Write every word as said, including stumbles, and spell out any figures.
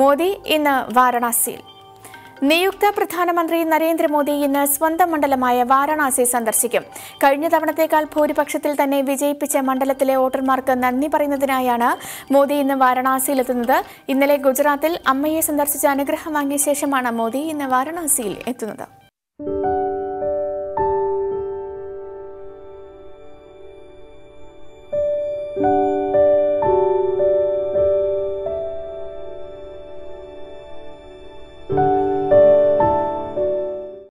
മോദി ഇന്ന് വാരണാസിയിൽ. നിയുക്ത പ്രധാനമന്ത്രി നരേന്ദ്രമോദി ഇന്ന് സ്വന്തം മണ്ഡലമായ വാരണാസി സന്ദർശിക്കും. കഴിഞ്ഞ തവണത്തേക്കാൾ ഭൂരിപക്ഷത്തിൽ തന്നെ വിജയിപ്പിച്ച മണ്ഡലത്തിലെ വോട്ടർമാർക്ക് നന്ദി പറയുന്നതിനായാണ് മോദി ഇന്ന് വാരണാസിയിലെത്തുന്നത്. ഇന്നലെ ഗുജറാത്തിൽ അമ്മയെ സന്ദർശിച്ച അനുഗ്രഹം വാങ്ങിയ ശേഷമാണ് മോദി ഇന്ന് വാരണാസിയിൽ എത്തുന്നത്.